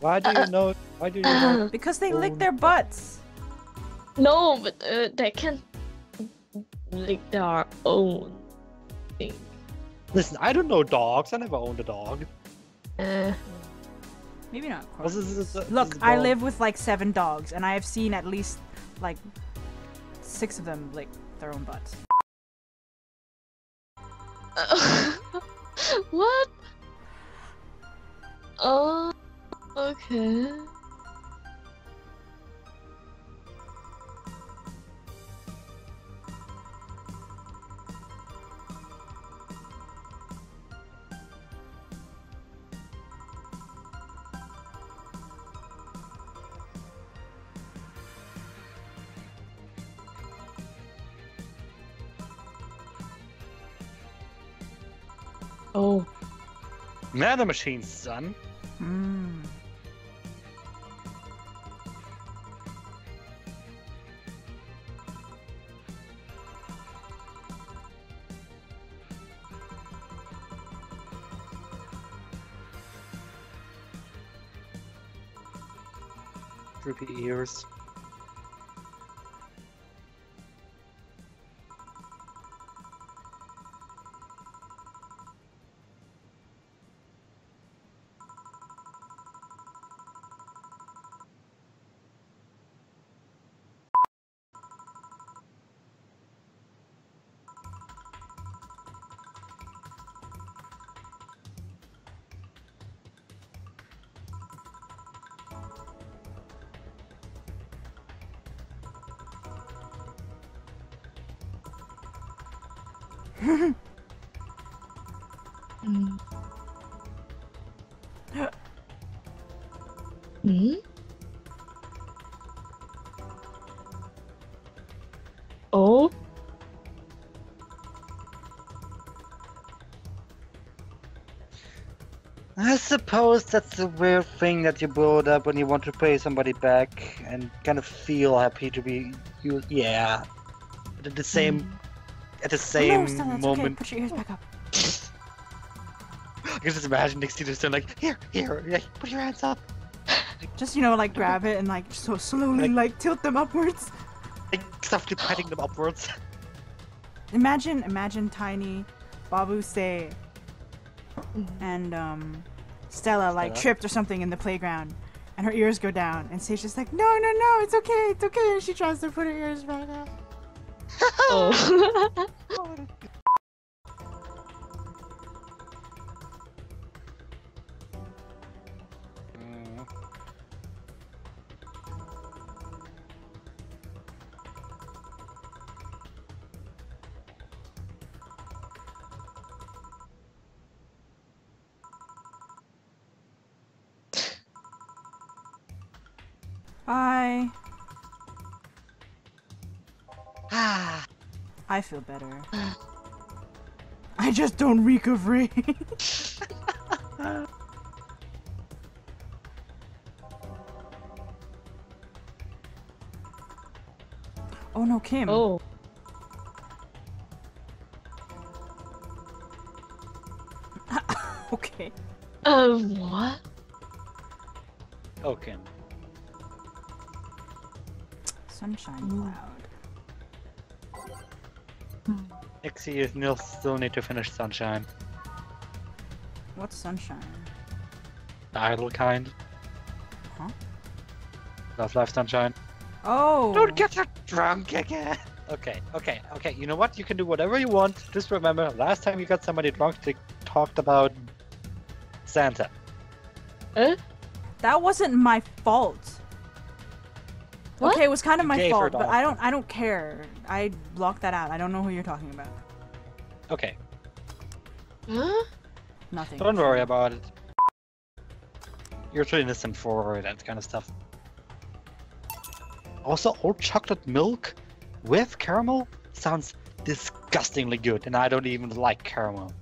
Why do you know? Why do you know? Because they lick their butts. No, but they can't lick their own thing. Listen, I don't know dogs. I never owned a dog. Maybe not. Well, look, I live with like 7 dogs, and I have seen at least like 6 of them lick their own butts. What? Oh, okay. Oh. Another machine, son. Mm. Droopy ears. Mm. Mm? Oh? I suppose that's the weird thing that you build up when you want to pay somebody back and kind of feel happy to be you. Yeah. But at the same moment. Okay. Put your ears back up. I can just imagine Nixie just doing like, here, like, put your hands up. Like, just, you know, like grab it and like so slowly like tilt them upwards. Like softly patting them upwards. Imagine Tiny, Babuse, and Stella like tripped or something in the playground and her ears go down and Seisha's like, no, it's okay, and she tries to put her ears back up. Oh. Bye. I feel better. I just don't reek of rage. Oh no, Kim. Oh. Okay. What? Oh, Kim. Sunshine cloud. Nixie is nil, still need to finish Sunshine. What's Sunshine? The idle kind. Huh? Love Life Sunshine. Oh! Don't get her drunk again! Okay, you know what? You can do whatever you want. Just remember, last time you got somebody drunk, they talked about Santa. Eh? That wasn't my fault. What? Okay, it was kind of my fault, but I don't care. I blocked that out. I don't know who you're talking about. Okay. Huh? Nothing. Don't worry about it. You're too innocent for that kind of stuff. Also, old chocolate milk with caramel sounds disgustingly good, and I don't even like caramel.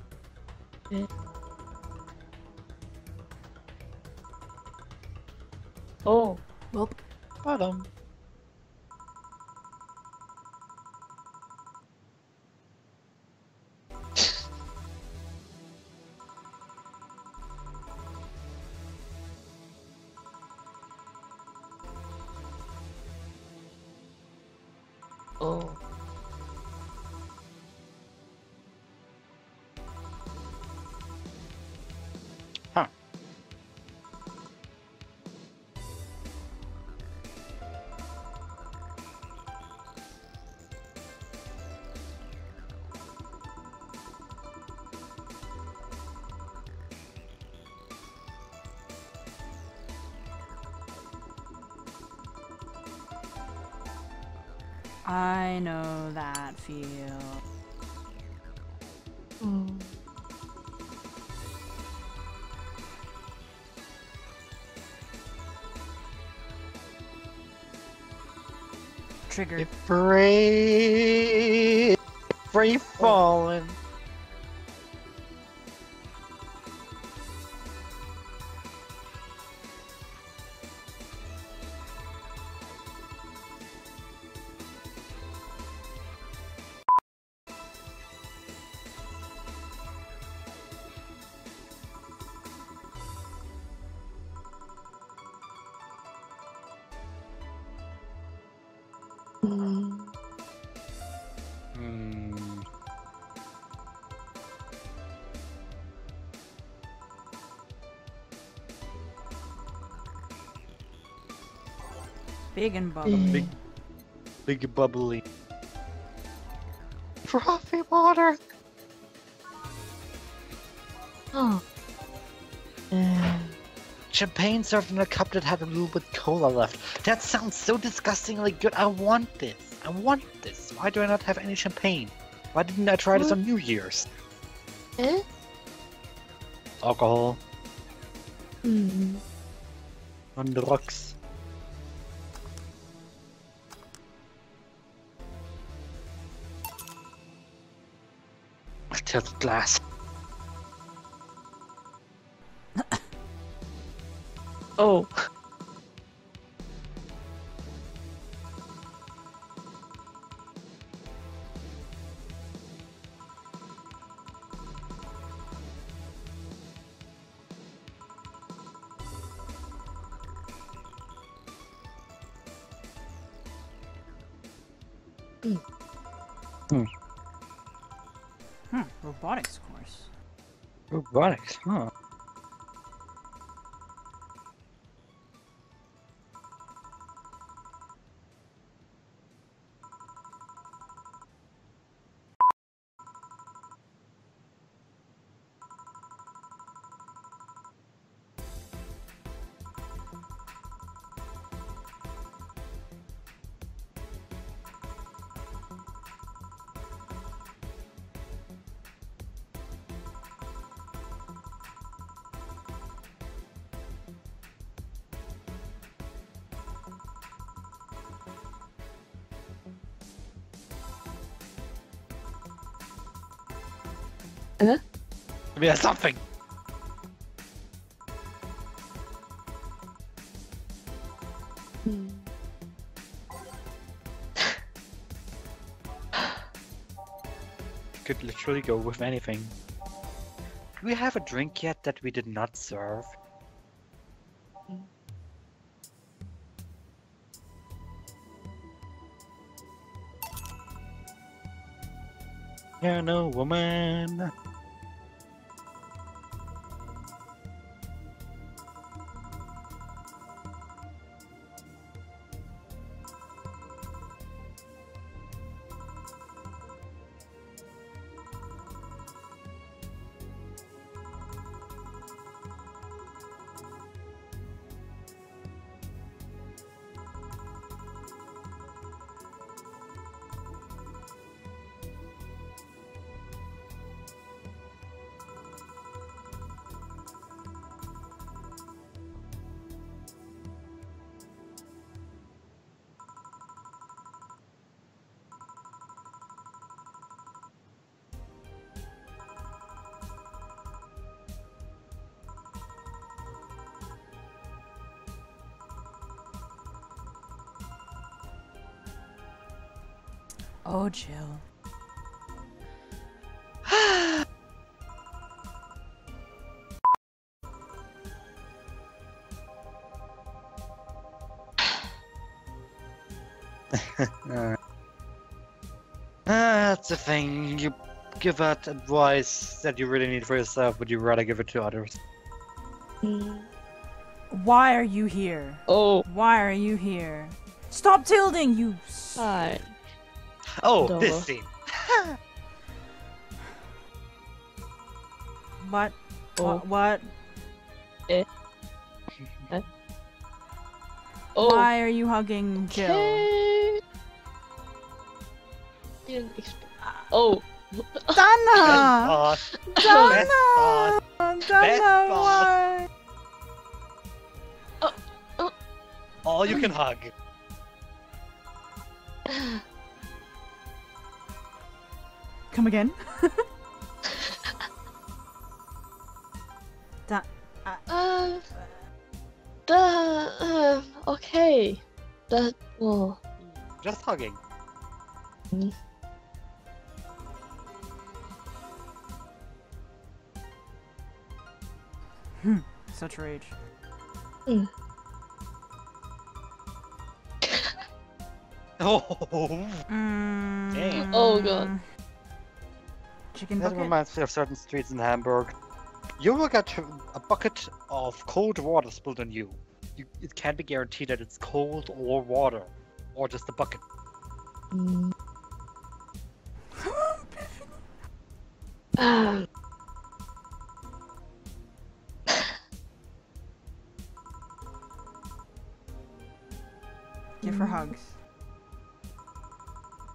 Oh. Well. Bottom. Oh. Huh. I know that feel. Mm. Triggered. It free falling. Big and bubbly. Big bubbly. Frothy water! Oh. Champagne served in a cup that had a little bit cola left. That sounds so disgustingly good. I want this. I want this. Why do I not have any champagne? Why didn't I try this on New Year's? Eh? Alcohol. On the rocks. Tilt the glass. Oh. Robotics course. Robotics, huh? Huh? Yeah, something! Could literally go with anything. Do we have a drink yet that we did not serve? You're no woman. Oh, Jill. That's the thing. You give that advice that you really need for yourself, would you rather give it to others? Why are you here? Oh. Why are you here? Stop tilting, you. Alright. Oh, Duh. This scene. What? Oh. What? Eh. Eh. Oh. Why are you hugging Jill? Okay. Didn't expect. Oh. Donna! Donna! Donna! Why? Oh, you can hug. Come again? Okay. That. Oh. Just hugging. Mm. Hmm. Such rage. Mm. Oh. Mm. Dang. Oh god. Chicken bucket. That reminds me of certain streets in Hamburg. You will get a bucket of cold water spilled on you. It can't be guaranteed that it's cold or water, or just a bucket. Mm. Give her hugs.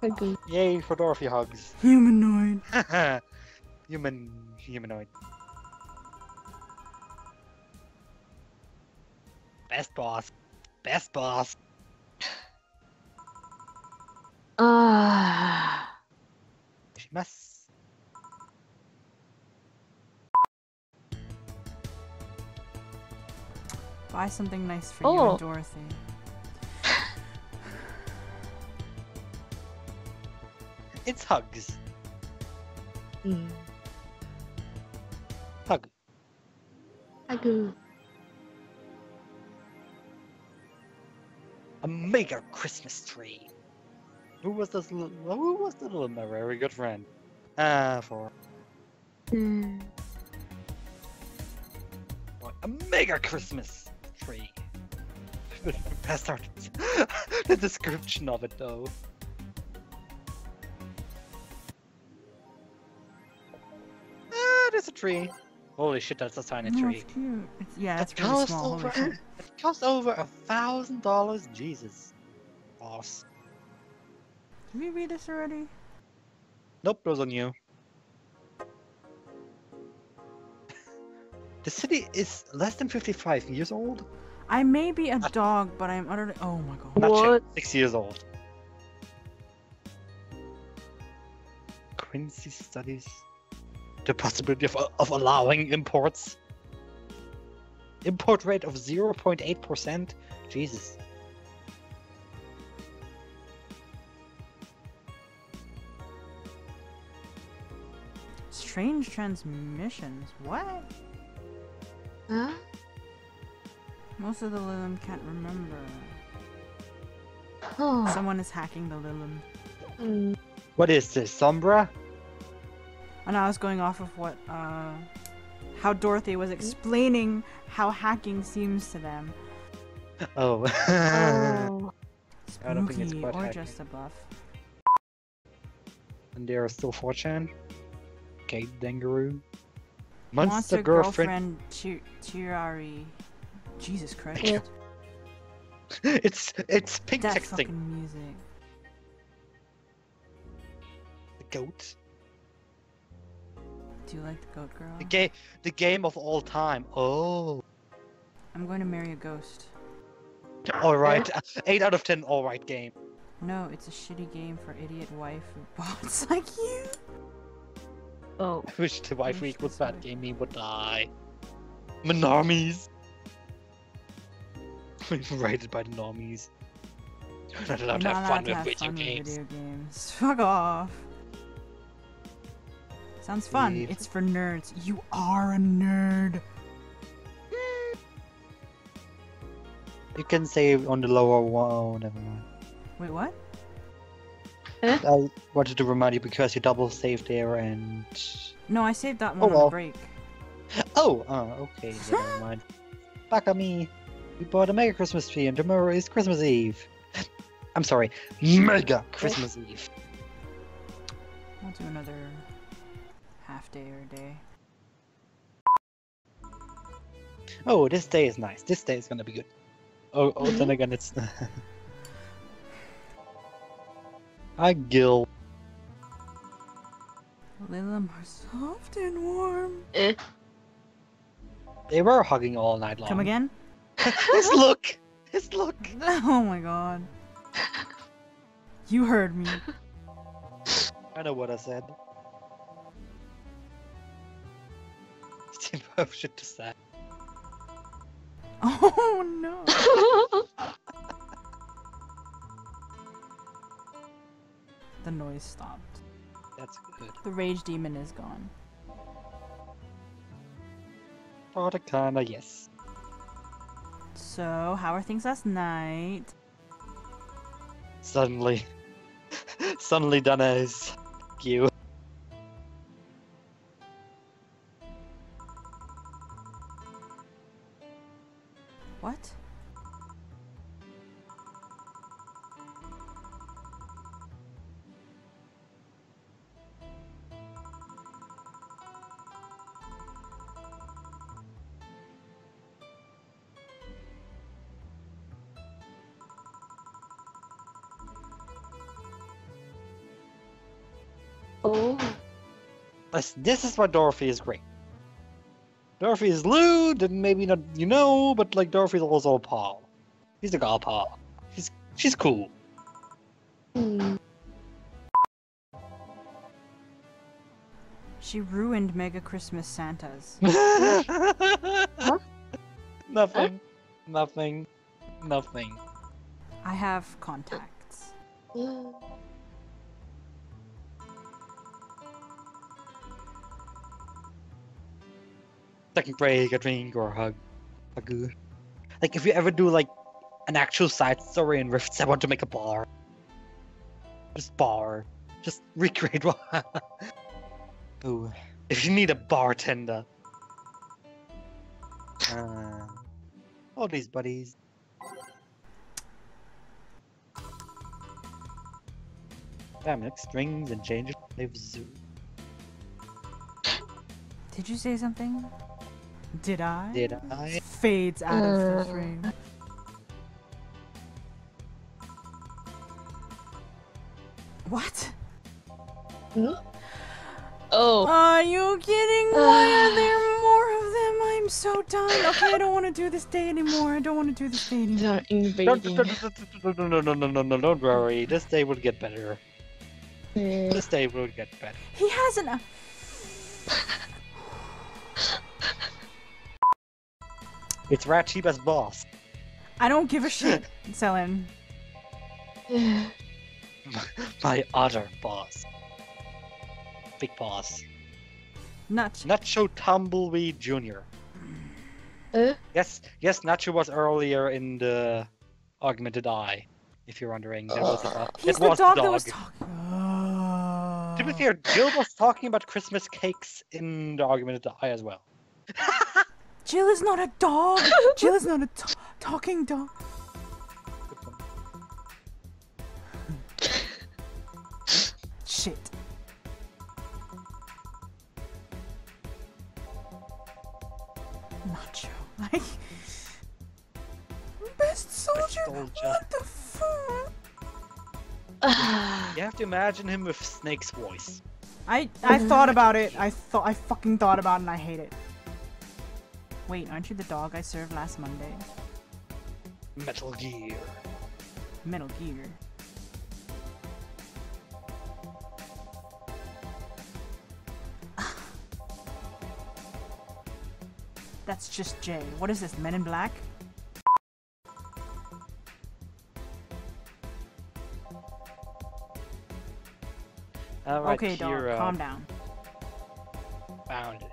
Okay. Yay for Dorothy hugs. Humanoid. Humanoid. Best boss. Best boss. She must. Buy something nice for you and Dorothy. It's hugs. Mm. Hug. Hug. A mega Christmas tree. Who was the little my very good friend? A mega Christmas tree. That's our the description of it though. Ah, there's a tree. Holy shit, that's a tiny tree. That's cute. It's really small. It costs over $1,000. Jesus. Boss. Did we read this already? Nope, it was on you. The city is less than 55 years old. I may be a dog, but I'm utterly. Oh my god. What? 6 years old. Quincy studies the possibility of allowing imports. Import rate of 0.8%? Jesus. Strange transmissions? What? Huh? Most of the Lilum can't remember. Oh. Someone is hacking the Lilum. Mm. What is this, Sombra? And I was going off of what, how Dorothy was explaining how hacking seems to them. Oh. Oh. Spooky, I don't think it's quite or hacking. Just a buff. And there are still 4chan. Kate Dangaroo. Monster Girlfriend. Tirari. Jesus Christ. It's pink that texting. Fucking music. The goat. Do you like the goat girl? The game of all time. Oh. I'm going to marry a ghost. Alright. 8 out of 10 alright game. No, it's a shitty game for idiot wife bots like you. Oh. I wish the wife equals that game, he would die. Normies. Rated by the normies. You're not allowed to have fun with video games. Fuck off. Sounds fun. Leave. It's for nerds. You are a nerd. You can save on the lower one. Oh, never mind. Wait, what? I wanted to remind you because you double saved there and... No, I saved that one on the break. Oh, okay, never mind. Back on me. We bought a mega Christmas tree and tomorrow is Christmas Eve. I'm sorry, mega Christmas Eve. I'll do another half day or day. Oh, this day is nice. This day is gonna be good. Oh, then again, it's... Hi, Gil. A little more soft and warm. They were hugging all night long. Come again? His look! His look! Oh my god. You heard me. I know what I said. I should just say. Oh no! The noise stopped. That's good. The rage demon is gone. Product karma, yes. So, how are things last night? Suddenly. Suddenly Donna is... you. What? Oh. This is why Dorothy is great. Dorothy is lewd, and maybe not, you know, but like Dorothy's also a pal. He's a girl pal. She's cool. She ruined Mega Christmas Santas. Huh? Nothing. Nothing. Nothing. I have contacts. Second break, a drink, or a hug. A goo. Like, if you ever do, like, an actual side story in Rifts, I want to make a bar. Just bar. Just recreate one. Ooh. If you need a bartender. All these buddies. Damn, it strings and changes. Did you say something? Did I? Did I? Fades out of the frame. What? Huh? Oh. Are you kidding? Why are there more of them? I'm so done. Okay, I don't want to do this day anymore. I don't want to do this day anymore. No, don't worry. This day will get better. This day will get better. He hasn't. It's Ratchiba's boss. I don't give a shit, Selin. My other boss. Big boss. Nacho Tumbleweed Jr. Yes, Nacho was earlier in the Augmented Eye, if you're wondering. That was the dog that was talking. To be fair, Jill was talking about Christmas cakes in the Augmented Eye as well. Jill is not a dog! Jill is not a talking dog! Shit. Nacho, like... Best soldier, what the fuck? You have to imagine him with Snake's voice. I thought about it. I fucking thought about it and I hate it. Wait, aren't you the dog I served last Monday? Metal Gear. Metal Gear. That's just Jay. What is this, Men in Black? Right, okay, Kira. Dog, calm down. Found it.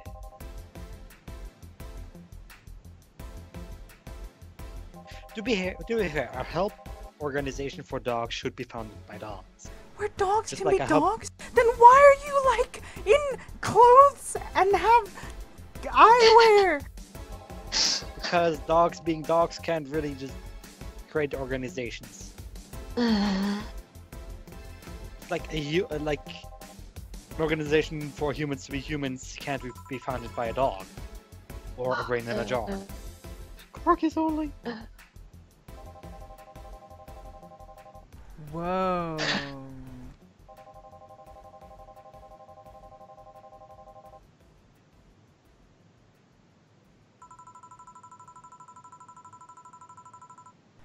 To be fair, a help organization for dogs should be founded by dogs. Where dogs just can like be dogs? Then why are you like in clothes and have eyewear? Because dogs being dogs can't really just create organizations. Like an organization for humans to be humans can't be founded by a dog or a brain in a jar. Carcass only. Whoa.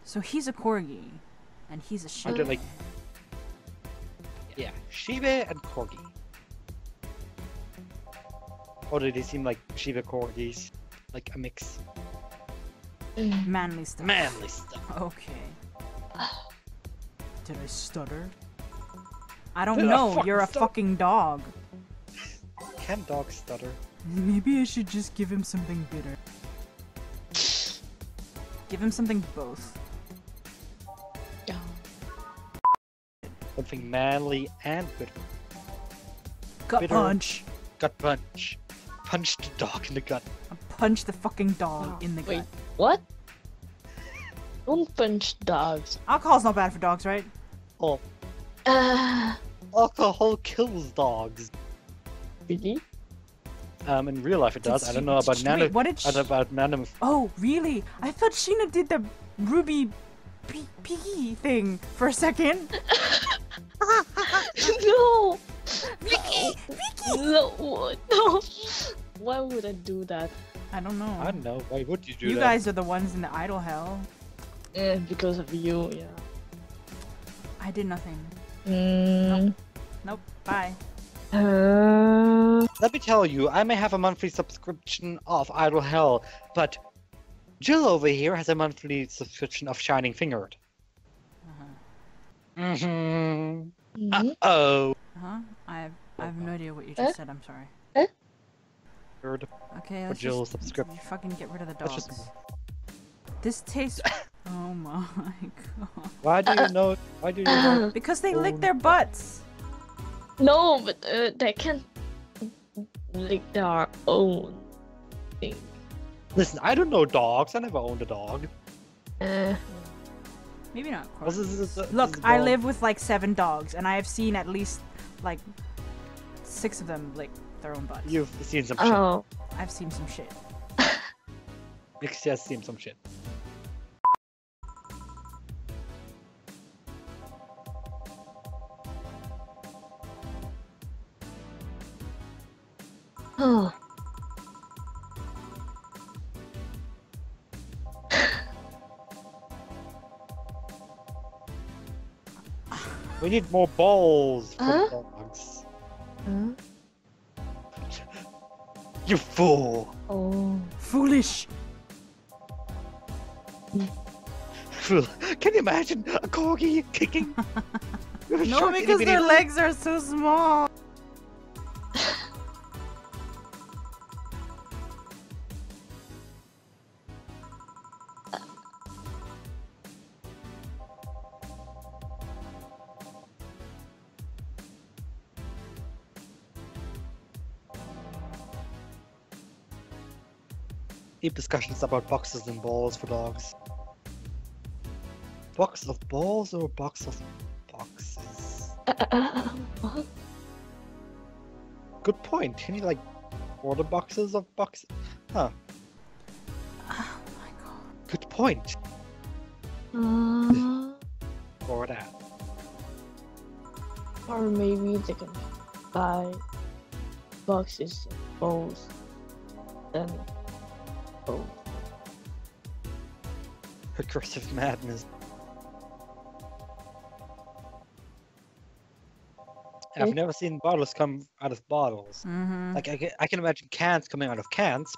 So he's a corgi, and he's a Shiba. Under, like, yeah, Shiba and corgi. Or do they seem like Shiba corgis? Like a mix. Manly stuff. Manly stuff. Okay. Did I stutter? I don't know. You're a fucking dog. Can dogs stutter? Maybe I should just give him something bitter. Give him something both. Something manly and bitter. Gut punch. Gut punch. Punch the dog in the gut. Punch the fucking dog in the gut. Wait, what? Don't punch dogs. Alcohol's not bad for dogs, right? Oh. Alcohol kills dogs. Really? In real life it does. I don't know about Nano. What did she... about Nano? Oh, really? I thought Sheena did the Ruby Piggy thing for a second. No! Vicky! Vicky! No, no! Why would I do that? I don't know. I don't know. Why would you do that? You guys are the ones in the idle hell. Yeah, because of you, yeah. I did nothing. Nope. Nope. Bye. Let me tell you, I may have a monthly subscription of Idle Hell, but Jill over here has a monthly subscription of Shining Fingered. I have no idea what you just said. I'm sorry. Okay, let's just fucking get rid of the dogs. Just... This tastes. Oh my god. Why do you know? Why do you know? Because they lick their butts. No, but they can't lick their own thing. Listen, I don't know dogs. I never owned a dog. Maybe not. Look, I live with like 7 dogs, and I have seen at least like 6 of them lick their own butts. You've seen some shit. I've seen some shit. Nixie has seen some shit. Oh. We need more balls for dogs. Huh? You fool! Oh, foolish! Can you imagine a corgi kicking? No, because their legs are so small. Deep discussions about boxes and balls for dogs. Box of balls or box of boxes? What? Good point. Can you like order boxes of boxes? Huh. Oh my god. Good point. Or that. Or maybe they can buy boxes of balls and oh. Progressive madness. Okay. I've never seen bottles come out of bottles. Like I can imagine cans coming out of cans,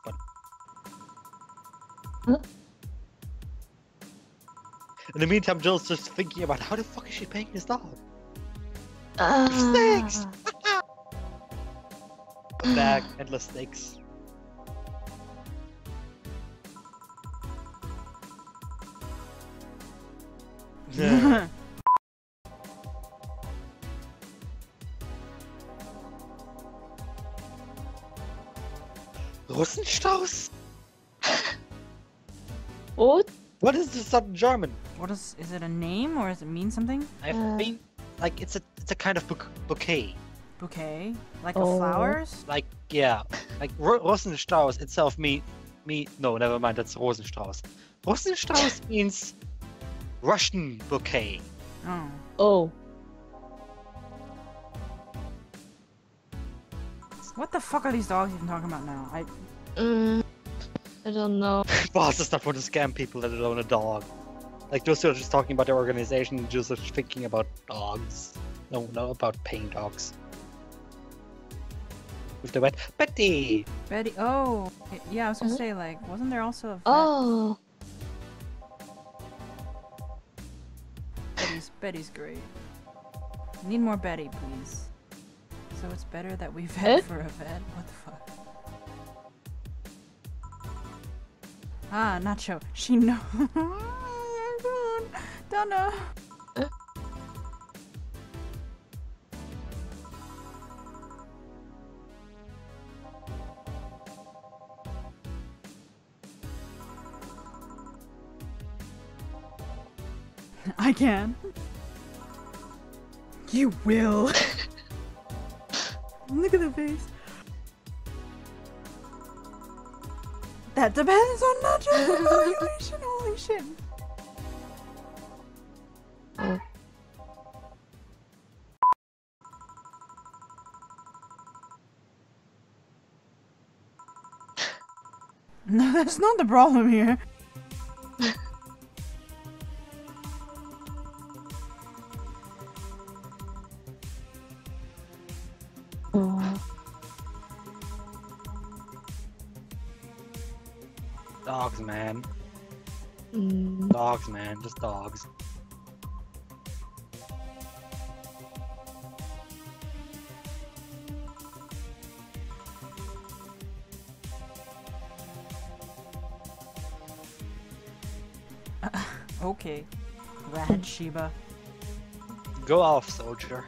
but in the meantime, Jill's just thinking about how the fuck is she paying this dog? Snakes! Back endless snakes. Russenstaus? What? What is this in German? What is it a name or does it mean something? I think like it's a kind of bouquet. Bouquet? Like of flowers? Like yeah. Like Rosenstrauß itself no, never mind, that's Rosenstrauß. Rosenstrauß means Russian bouquet. Oh. Oh. What the fuck are these dogs even talking about now? I don't know. Boss is not for the scam people, let alone a dog. Like, those who are just talking about their organization, just thinking about dogs. No, about paying dogs. With the wet Betty! Oh! Yeah, I was gonna say, like, wasn't there also a Oh! Betty's great. I need more Betty, please. So it's better that we vet for a vet? What the fuck? Ah, Nacho. She knows. Don't know. I can. You will. Look at the face. That depends on Nacho's evaluation. Holy shit. No, that's not the problem here. Dogs, man. Dogs, man. Just dogs. Okay. Rad Shiba. Go off, soldier.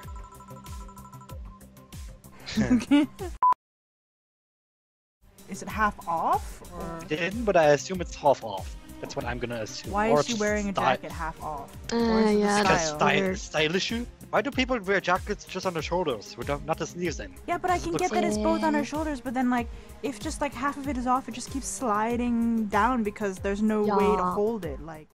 Is it half off? Or? It didn't, but I assume it's half off. That's what I'm gonna assume. Why is she wearing a jacket half off? Yeah, that's a style issue. Why do people wear jackets just on their shoulders, without not the sleeves in? Yeah, but I can get that it's both on her shoulders, but then like, if just like half of it is off, it just keeps sliding down because there's no way to hold it. Like.